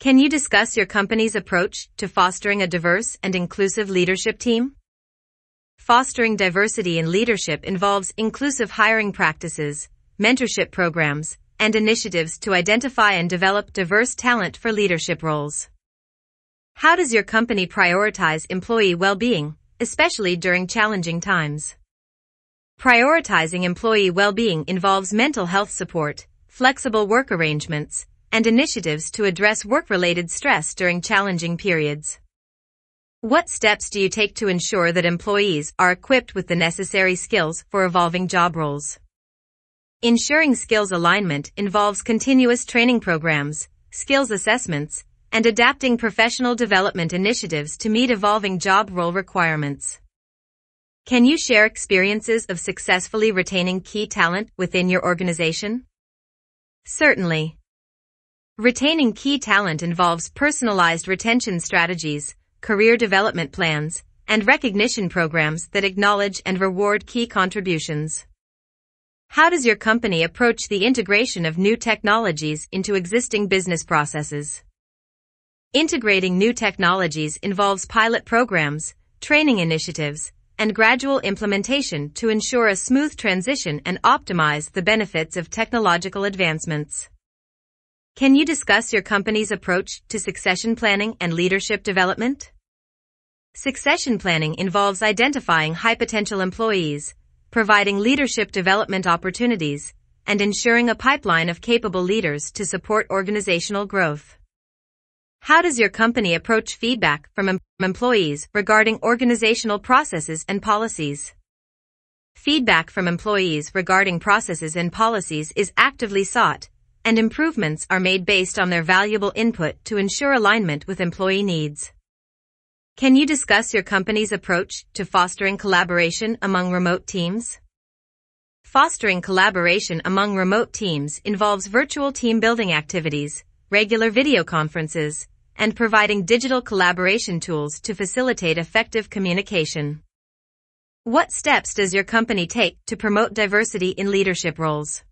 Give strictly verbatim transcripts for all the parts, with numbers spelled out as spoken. Can you discuss your company's approach to fostering a diverse and inclusive leadership team? Fostering diversity in leadership involves inclusive hiring practices, mentorship programs, and initiatives to identify and develop diverse talent for leadership roles. How does your company prioritize employee well-being, especially during challenging times? Prioritizing employee well-being involves mental health support, flexible work arrangements, and initiatives to address work-related stress during challenging periods. What steps do you take to ensure that employees are equipped with the necessary skills for evolving job roles? Ensuring skills alignment involves continuous training programs, skills assessments, and adapting professional development initiatives to meet evolving job role requirements. Can you share experiences of successfully retaining key talent within your organization? Certainly. Retaining key talent involves personalized retention strategies, career development plans, and recognition programs that acknowledge and reward key contributions. How does your company approach the integration of new technologies into existing business processes? Integrating new technologies involves pilot programs, training initiatives, and gradual implementation to ensure a smooth transition and optimize the benefits of technological advancements. Can you discuss your company's approach to succession planning and leadership development? Succession planning involves identifying high-potential employees, providing leadership development opportunities, and ensuring a pipeline of capable leaders to support organizational growth. How does your company approach feedback from em- employees regarding organizational processes and policies? Feedback from employees regarding processes and policies is actively sought, and improvements are made based on their valuable input to ensure alignment with employee needs. Can you discuss your company's approach to fostering collaboration among remote teams? Fostering collaboration among remote teams involves virtual team-building activities, regular video conferences, and providing digital collaboration tools to facilitate effective communication. What steps does your company take to promote diversity in leadership roles?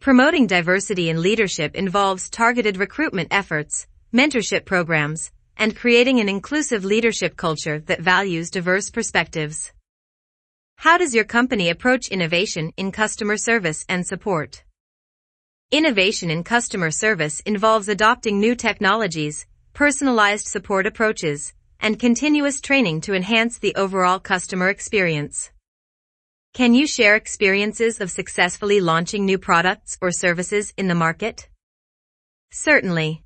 Promoting diversity in leadership involves targeted recruitment efforts, mentorship programs, and creating an inclusive leadership culture that values diverse perspectives. How does your company approach innovation in customer service and support? Innovation in customer service involves adopting new technologies, personalized support approaches, and continuous training to enhance the overall customer experience. Can you share experiences of successfully launching new products or services in the market? Certainly.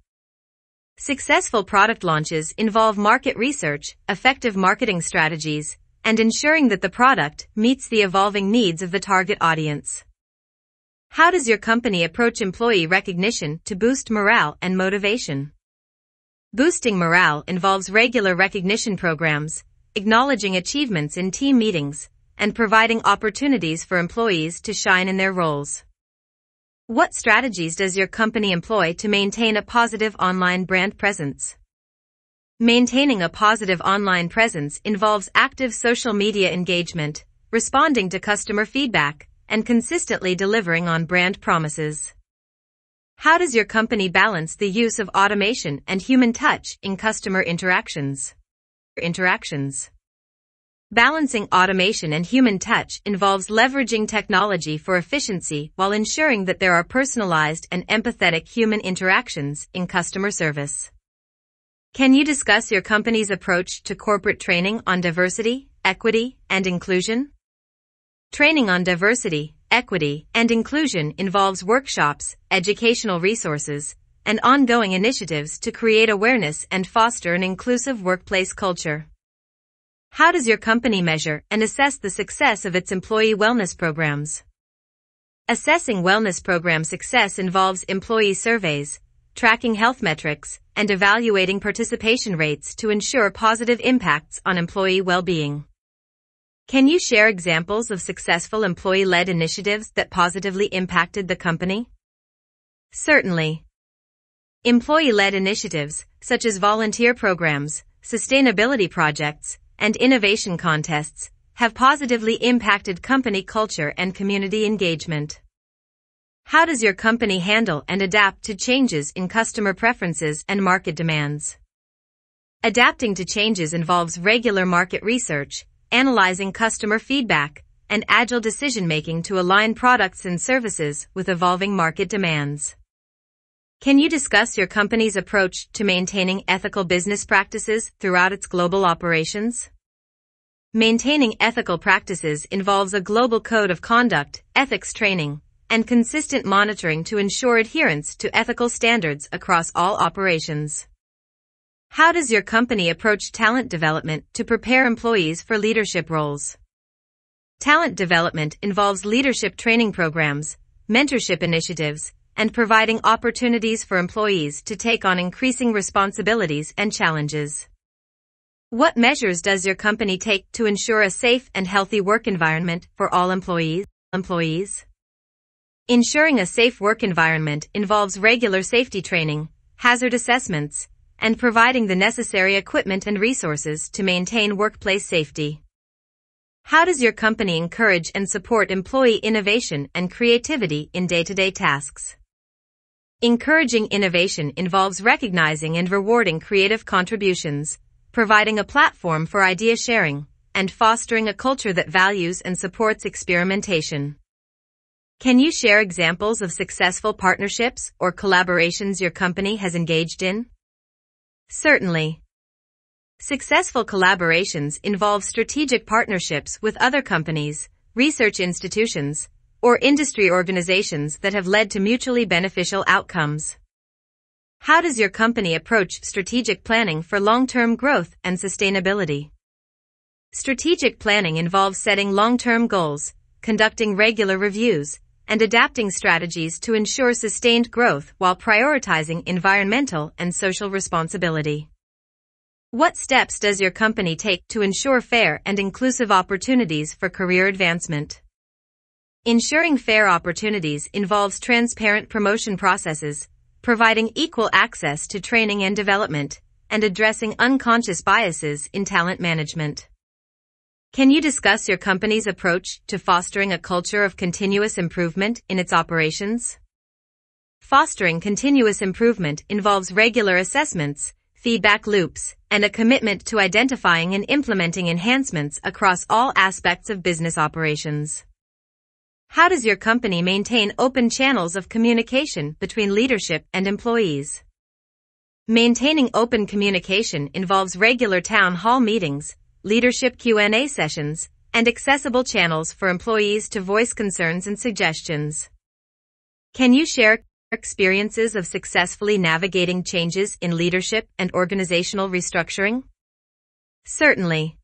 Successful product launches involve market research, effective marketing strategies, and ensuring that the product meets the evolving needs of the target audience. How does your company approach employee recognition to boost morale and motivation? Boosting morale involves regular recognition programs, acknowledging achievements in team meetings, and providing opportunities for employees to shine in their roles. What strategies does your company employ to maintain a positive online brand presence? Maintaining a positive online presence involves active social media engagement, responding to customer feedback, and consistently delivering on brand promises. How does your company balance the use of automation and human touch in customer interactions? Interactions. Balancing automation and human touch involves leveraging technology for efficiency while ensuring that there are personalized and empathetic human interactions in customer service. Can you discuss your company's approach to corporate training on diversity, equity, and inclusion? Training on diversity, equity, and inclusion involves workshops, educational resources, and ongoing initiatives to create awareness and foster an inclusive workplace culture. How does your company measure and assess the success of its employee wellness programs? Assessing wellness program success involves employee surveys, tracking health metrics, and evaluating participation rates to ensure positive impacts on employee well-being. Can you share examples of successful employee-led initiatives that positively impacted the company? Certainly. Employee-led initiatives, such as volunteer programs, sustainability projects, and innovation contests have positively impacted company culture and community engagement. How does your company handle and adapt to changes in customer preferences and market demands? Adapting to changes involves regular market research, analyzing customer feedback, and agile decision-making to align products and services with evolving market demands. Can you discuss your company's approach to maintaining ethical business practices throughout its global operations? Maintaining ethical practices involves a global code of conduct, ethics training, and consistent monitoring to ensure adherence to ethical standards across all operations. How does your company approach talent development to prepare employees for leadership roles? Talent development involves leadership training programs, mentorship initiatives, and providing opportunities for employees to take on increasing responsibilities and challenges. What measures does your company take to ensure a safe and healthy work environment for all employees? Employees? Ensuring a safe work environment involves regular safety training, hazard assessments, and providing the necessary equipment and resources to maintain workplace safety. How does your company encourage and support employee innovation and creativity in day-to-day tasks? Encouraging innovation involves recognizing and rewarding creative contributions, providing a platform for idea sharing, and fostering a culture that values and supports experimentation. Can you share examples of successful partnerships or collaborations your company has engaged in? Certainly. Successful collaborations involve strategic partnerships with other companies, research institutions, or industry organizations that have led to mutually beneficial outcomes. How does your company approach strategic planning for long-term growth and sustainability? Strategic planning involves setting long-term goals, conducting regular reviews, and adapting strategies to ensure sustained growth while prioritizing environmental and social responsibility. What steps does your company take to ensure fair and inclusive opportunities for career advancement? Ensuring fair opportunities involves transparent promotion processes, providing equal access to training and development, and addressing unconscious biases in talent management. Can you discuss your company's approach to fostering a culture of continuous improvement in its operations? Fostering continuous improvement involves regular assessments, feedback loops, and a commitment to identifying and implementing enhancements across all aspects of business operations. How does your company maintain open channels of communication between leadership and employees? Maintaining open communication involves regular town hall meetings, leadership Q and A sessions, and accessible channels for employees to voice concerns and suggestions. Can you share experiences of successfully navigating changes in leadership and organizational restructuring? Certainly.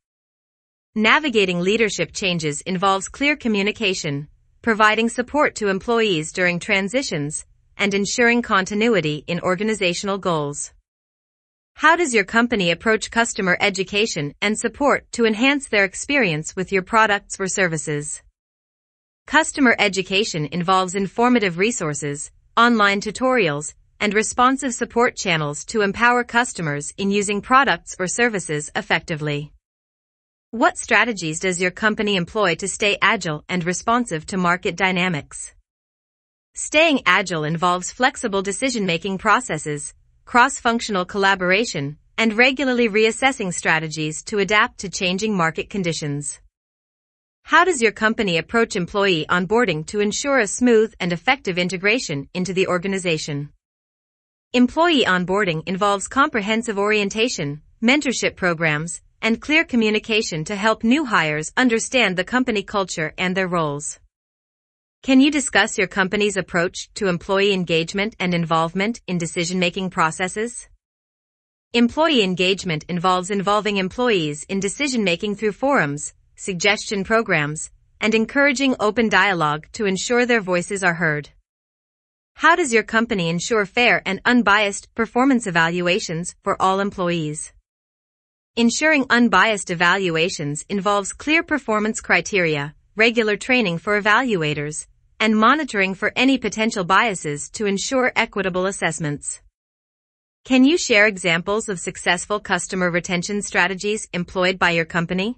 Navigating leadership changes involves clear communication, providing support to employees during transitions, and ensuring continuity in organizational goals. How does your company approach customer education and support to enhance their experience with your products or services? Customer education involves informative resources, online tutorials, and responsive support channels to empower customers in using products or services effectively. What strategies does your company employ to stay agile and responsive to market dynamics? Staying agile involves flexible decision-making processes, cross-functional collaboration, and regularly reassessing strategies to adapt to changing market conditions. How does your company approach employee onboarding to ensure a smooth and effective integration into the organization? Employee onboarding involves comprehensive orientation, mentorship programs, and clear communication to help new hires understand the company culture and their roles. Can you discuss your company's approach to employee engagement and involvement in decision-making processes? Employee engagement involves involving employees in decision-making through forums, suggestion programs, and encouraging open dialogue to ensure their voices are heard. How does your company ensure fair and unbiased performance evaluations for all employees? Ensuring unbiased evaluations involves clear performance criteria, regular training for evaluators, and monitoring for any potential biases to ensure equitable assessments. Can you share examples of successful customer retention strategies employed by your company?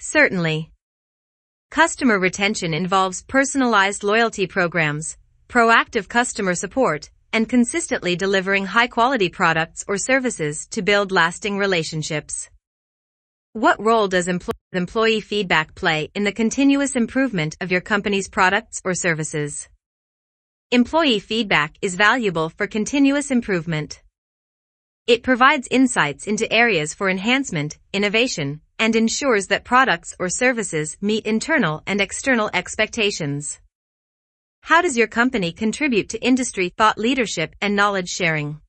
Certainly. Customer retention involves personalized loyalty programs, proactive customer support, and consistently delivering high-quality products or services to build lasting relationships. What role does employee feedback play in the continuous improvement of your company's products or services? Employee feedback is valuable for continuous improvement. It provides insights into areas for enhancement, innovation, and ensures that products or services meet internal and external expectations. How does your company contribute to industry thought leadership and knowledge sharing?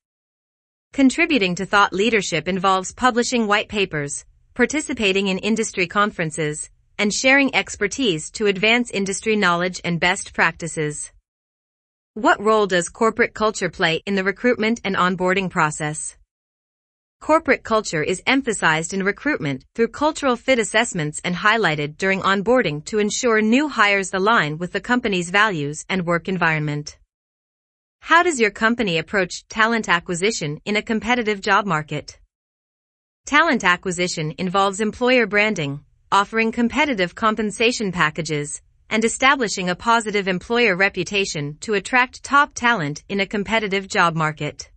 Contributing to thought leadership involves publishing white papers, participating in industry conferences, and sharing expertise to advance industry knowledge and best practices. What role does corporate culture play in the recruitment and onboarding process? Corporate culture is emphasized in recruitment through cultural fit assessments and highlighted during onboarding to ensure new hires align with the company's values and work environment. How does your company approach talent acquisition in a competitive job market? Talent acquisition involves employer branding, offering competitive compensation packages, and establishing a positive employer reputation to attract top talent in a competitive job market.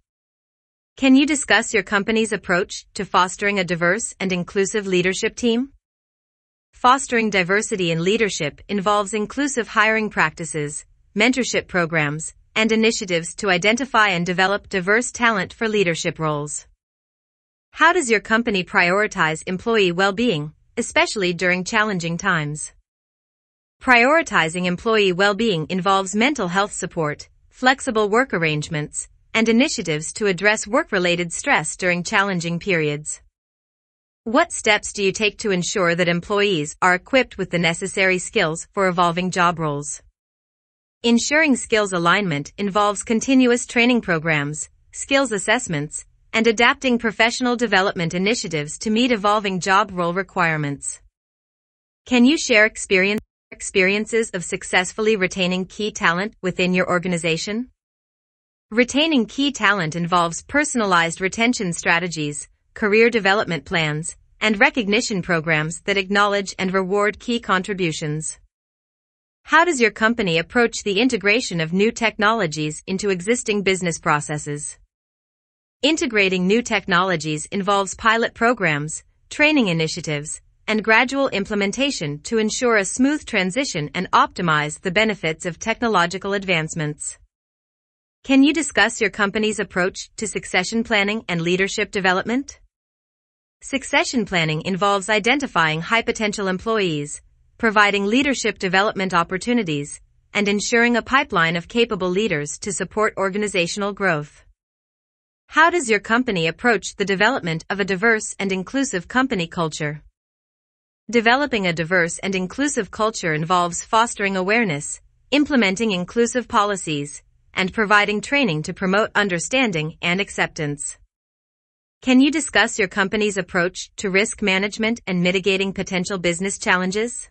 Can you discuss your company's approach to fostering a diverse and inclusive leadership team? Fostering diversity in leadership involves inclusive hiring practices, mentorship programs, and initiatives to identify and develop diverse talent for leadership roles. How does your company prioritize employee well-being, especially during challenging times? Prioritizing employee well-being involves mental health support, flexible work arrangements, and initiatives to address work-related stress during challenging periods. What steps do you take to ensure that employees are equipped with the necessary skills for evolving job roles? Ensuring skills alignment involves continuous training programs, skills assessments, and adapting professional development initiatives to meet evolving job role requirements. Can you share experience, experiences of successfully retaining key talent within your organization? Retaining key talent involves personalized retention strategies, career development plans, and recognition programs that acknowledge and reward key contributions. How does your company approach the integration of new technologies into existing business processes? Integrating new technologies involves pilot programs, training initiatives, and gradual implementation to ensure a smooth transition and optimize the benefits of technological advancements. Can you discuss your company's approach to succession planning and leadership development? Succession planning involves identifying high-potential employees, providing leadership development opportunities, and ensuring a pipeline of capable leaders to support organizational growth. How does your company approach the development of a diverse and inclusive company culture? Developing a diverse and inclusive culture involves fostering awareness, implementing inclusive policies, and providing training to promote understanding and acceptance. Can you discuss your company's approach to risk management and mitigating potential business challenges?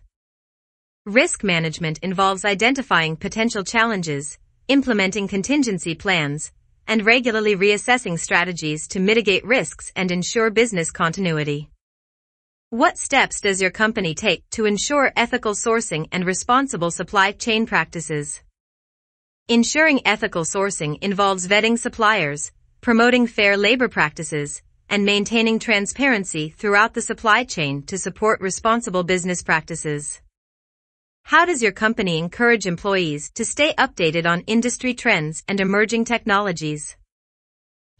Risk management involves identifying potential challenges, implementing contingency plans, and regularly reassessing strategies to mitigate risks and ensure business continuity. What steps does your company take to ensure ethical sourcing and responsible supply chain practices? Ensuring ethical sourcing involves vetting suppliers, promoting fair labor practices, and maintaining transparency throughout the supply chain to support responsible business practices. How does your company encourage employees to stay updated on industry trends and emerging technologies?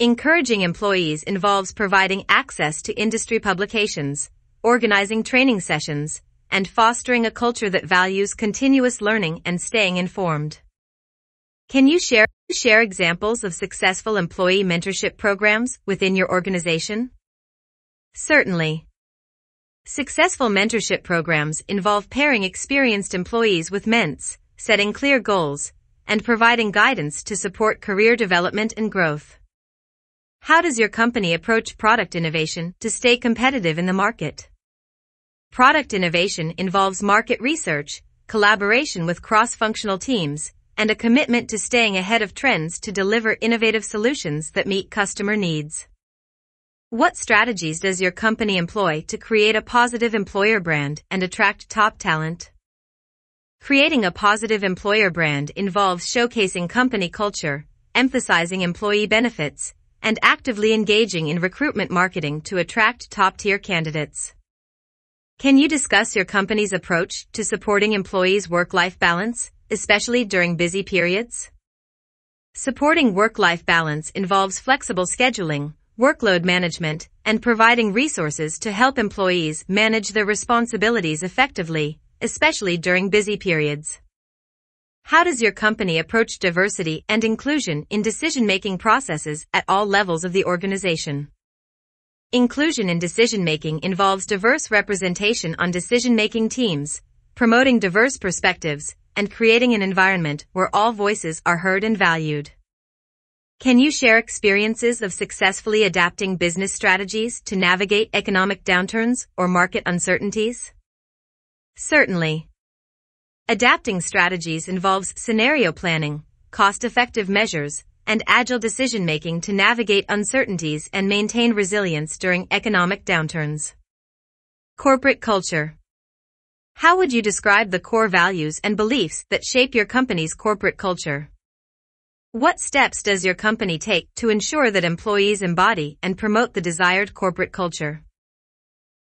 Encouraging employees involves providing access to industry publications, organizing training sessions, and fostering a culture that values continuous learning and staying informed. Can you share, share examples of successful employee mentorship programs within your organization? Certainly. Successful mentorship programs involve pairing experienced employees with mentors, setting clear goals, and providing guidance to support career development and growth. How does your company approach product innovation to stay competitive in the market? Product innovation involves market research, collaboration with cross-functional teams, and a commitment to staying ahead of trends to deliver innovative solutions that meet customer needs. What strategies does your company employ to create a positive employer brand and attract top talent? Creating a positive employer brand involves showcasing company culture, emphasizing employee benefits, and actively engaging in recruitment marketing to attract top-tier candidates. Can you discuss your company's approach to supporting employees' work-life balance, especially during busy periods? Supporting work-life balance involves flexible scheduling, workload management, and providing resources to help employees manage their responsibilities effectively, especially during busy periods. How does your company approach diversity and inclusion in decision-making processes at all levels of the organization? Inclusion in decision-making involves diverse representation on decision-making teams, promoting diverse perspectives, and creating an environment where all voices are heard and valued. Can you share experiences of successfully adapting business strategies to navigate economic downturns or market uncertainties? Certainly. Adapting strategies involves scenario planning, cost-effective measures, and agile decision-making to navigate uncertainties and maintain resilience during economic downturns. Corporate culture. How would you describe the core values and beliefs that shape your company's corporate culture? What steps does your company take to ensure that employees embody and promote the desired corporate culture?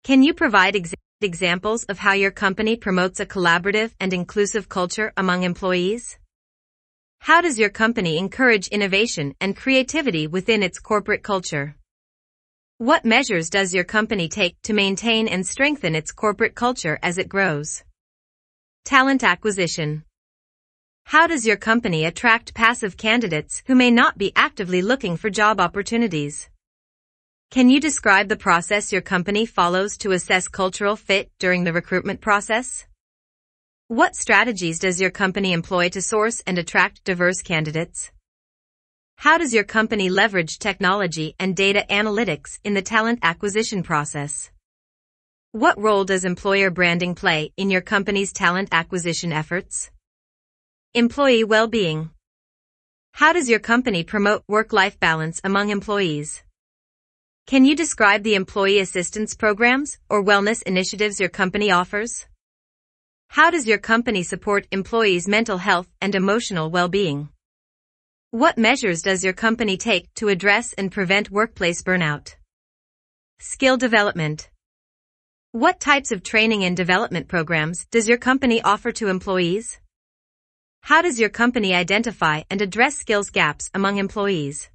Can you provide examples? Examples of how your company promotes a collaborative and inclusive culture among employees? How does your company encourage innovation and creativity within its corporate culture? What measures does your company take to maintain and strengthen its corporate culture as it grows? Talent acquisition. How does your company attract passive candidates who may not be actively looking for job opportunities? Can you describe the process your company follows to assess cultural fit during the recruitment process? What strategies does your company employ to source and attract diverse candidates? How does your company leverage technology and data analytics in the talent acquisition process? What role does employer branding play in your company's talent acquisition efforts? Employee well-being. How does your company promote work-life balance among employees? Can you describe the employee assistance programs or wellness initiatives your company offers? How does your company support employees' mental health and emotional well-being? What measures does your company take to address and prevent workplace burnout? Skill development. What types of training and development programs does your company offer to employees? How does your company identify and address skills gaps among employees?